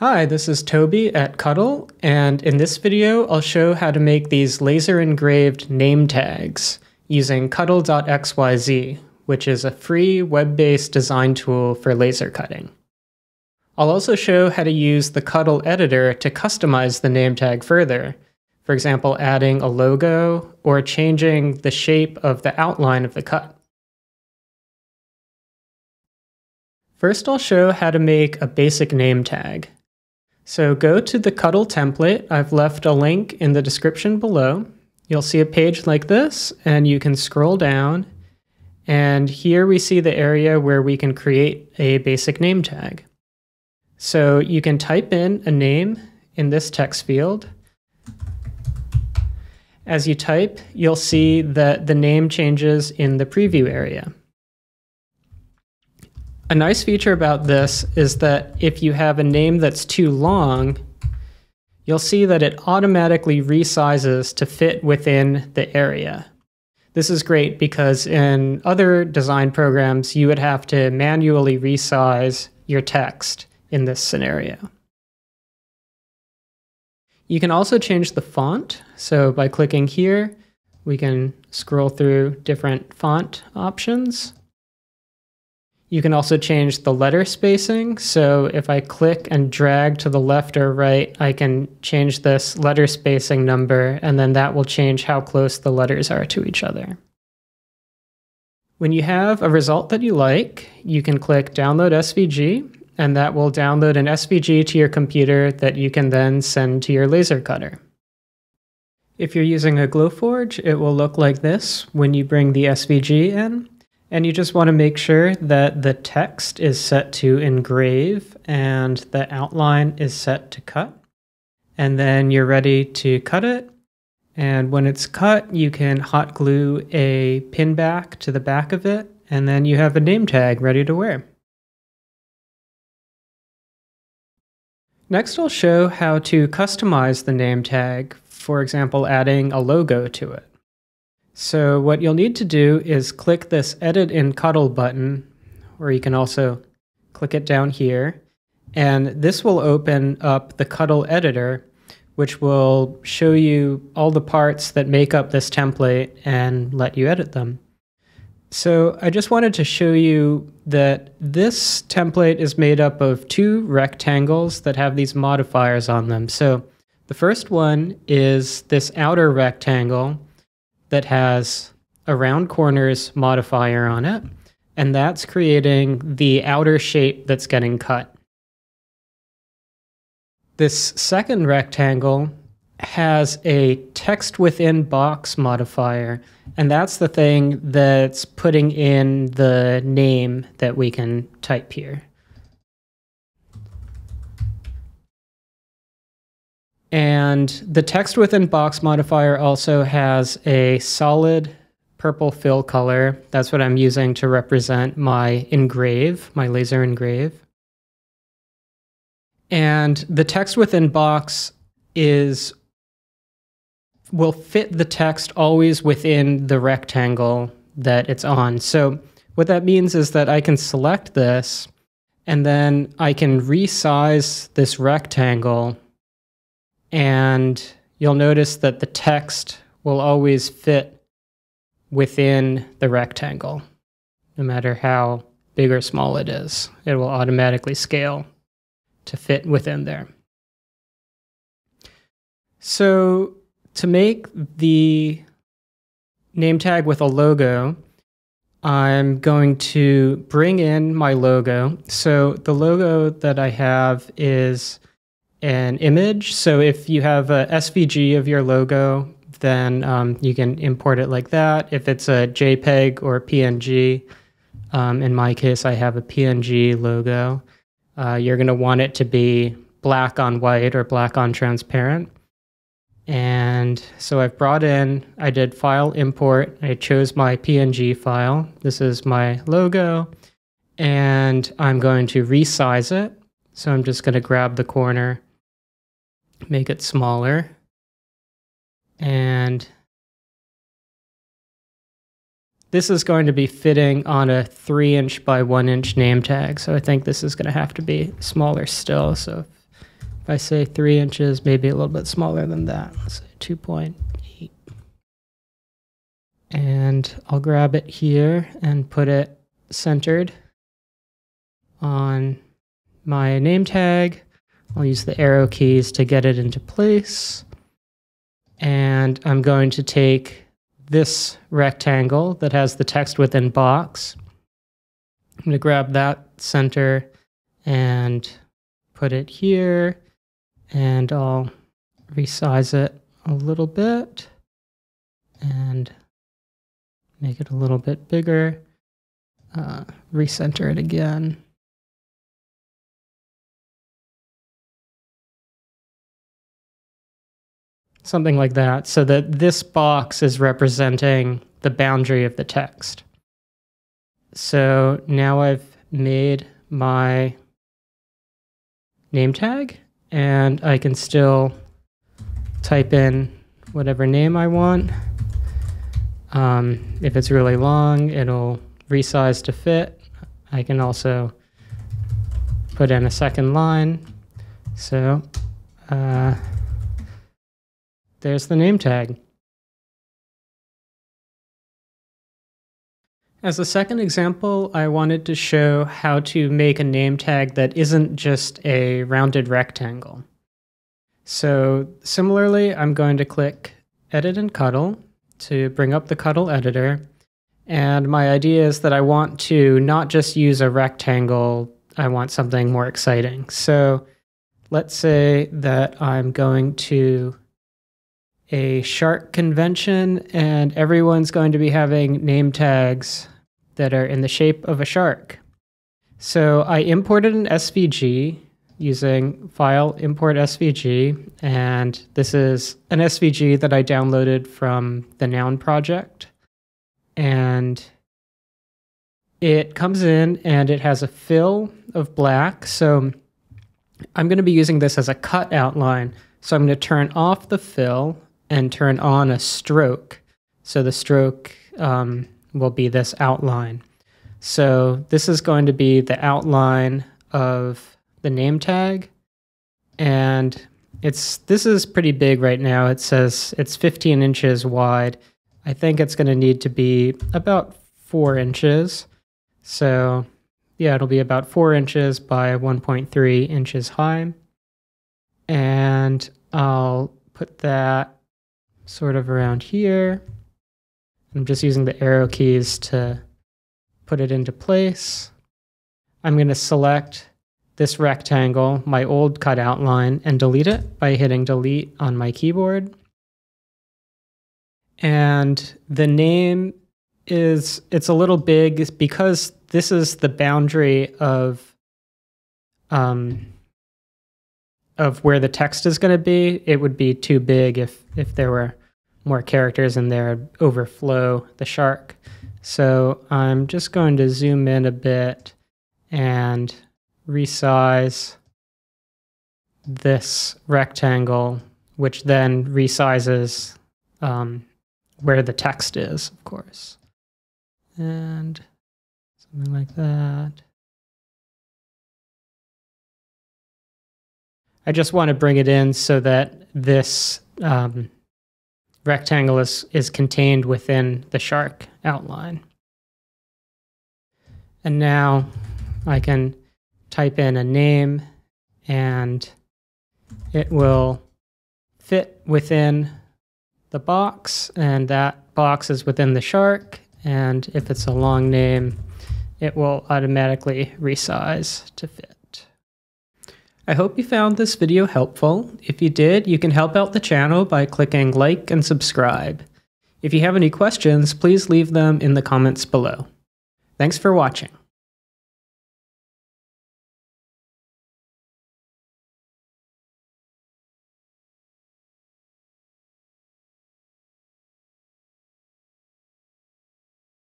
Hi, this is Toby at Cuttle, and in this video I'll show how to make these laser-engraved name tags using Cuttle.xyz, which is a free web-based design tool for laser cutting. I'll also show how to use the Cuttle editor to customize the name tag further, for example adding a logo or changing the shape of the outline of the cut. First I'll show how to make a basic name tag. So go to the Cuttle template. I've left a link in the description below. You'll see a page like this, and you can scroll down, and here we see the area where we can create a basic name tag. So you can type in a name in this text field. As you type, you'll see that the name changes in the preview area. A nice feature about this is that if you have a name that's too long, you'll see that it automatically resizes to fit within the area. This is great because in other design programs, you would have to manually resize your text in this scenario. You can also change the font. So by clicking here, we can scroll through different font options. You can also change the letter spacing. So if I click and drag to the left or right, I can change this letter spacing number, and then that will change how close the letters are to each other. When you have a result that you like, you can click Download SVG, and that will download an SVG to your computer that you can then send to your laser cutter. If you're using a Glowforge, it will look like this when you bring the SVG in. And you just want to make sure that the text is set to engrave and the outline is set to cut. And then you're ready to cut it. And when it's cut, you can hot glue a pin back to the back of it. And then you have a name tag ready to wear. Next, I'll show how to customize the name tag, for example, adding a logo to it. So what you'll need to do is click this Edit in Cuttle button, or you can also click it down here, and this will open up the Cuttle editor, which will show you all the parts that make up this template and let you edit them. So I just wanted to show you that this template is made up of two rectangles that have these modifiers on them. So the first one is this outer rectangle that has a round corners modifier on it, and that's creating the outer shape that's getting cut. This second rectangle has a text within box modifier, and that's the thing that's putting in the name that we can type here. And the text within box modifier also has a solid purple fill color. That's what I'm using to represent my engrave, my laser engrave. And the text within box will fit the text always within the rectangle that it's on. So what that means is that I can select this, and then I can resize this rectangle, and you'll notice that the text will always fit within the rectangle. No matter how big or small it is, it will automatically scale to fit within there. So to make the name tag with a logo, I'm going to bring in my logo. So the logo that I have is an image. So if you have a SVG of your logo, then you can import it like that. If it's a JPEG or PNG, in my case, I have a PNG logo. You're going to want it to be black on white or black on transparent. And so I've brought in, I did file import. I chose my PNG file. This is my logo, and I'm going to resize it. So I'm just going to grab the corner, make it smaller, and this is going to be fitting on a 3-inch by 1-inch name tag. So I think this is going to have to be smaller still. So I say 3 inches, maybe a little bit smaller than that. Let's say 2.8. And I'll grab it here and put it centered on my name tag. I'll use the arrow keys to get it into place. And I'm going to take this rectangle that has the text within box. I'm going to grab that center and put it here, and I'll resize it a little bit and make it a little bit bigger. Recenter it again. Something like that, so that this box is representing the boundary of the text. So now I've made my name tag, and I can still type in whatever name I want. If it's really long, it'll resize to fit. I can also put in a second line. So there's the name tag. As a second example, I wanted to show how to make a name tag that isn't just a rounded rectangle. So similarly, I'm going to click Edit in Cuttle to bring up the Cuttle editor. And my idea is that I want to not just use a rectangle, I want something more exciting. So let's say that I'm going to a shark convention, and everyone's going to be having name tags that are in the shape of a shark. So I imported an SVG using file import SVG, and this is an SVG that I downloaded from the Noun Project. And it comes in and it has a fill of black, so I'm going to be using this as a cut outline. So I'm going to turn off the fill and turn on a stroke. So the stroke will be this outline. So this is going to be the outline of the name tag. And this is pretty big right now. It says it's 15 inches wide. I think it's gonna need to be about 4 inches. So yeah, it'll be about 4 inches by 1.3 inches high. And I'll put that sort of around here. I'm just using the arrow keys to put it into place. I'm going to select this rectangle, my old cut outline, and delete it by hitting delete on my keyboard. And the name is, it's a little big because this is the boundary of where the text is going to be. It would be too big if there were more characters in there, it'd overflow the shark. So I'm just going to zoom in a bit and resize this rectangle, which then resizes where the text is, of course. And something like that. I just want to bring it in so that this rectangle is contained within the shark outline. And now I can type in a name and it will fit within the box, and that box is within the shark. And if it's a long name, it will automatically resize to fit. I hope you found this video helpful. If you did, you can help out the channel by clicking like and subscribe. If you have any questions, please leave them in the comments below. Thanks for watching.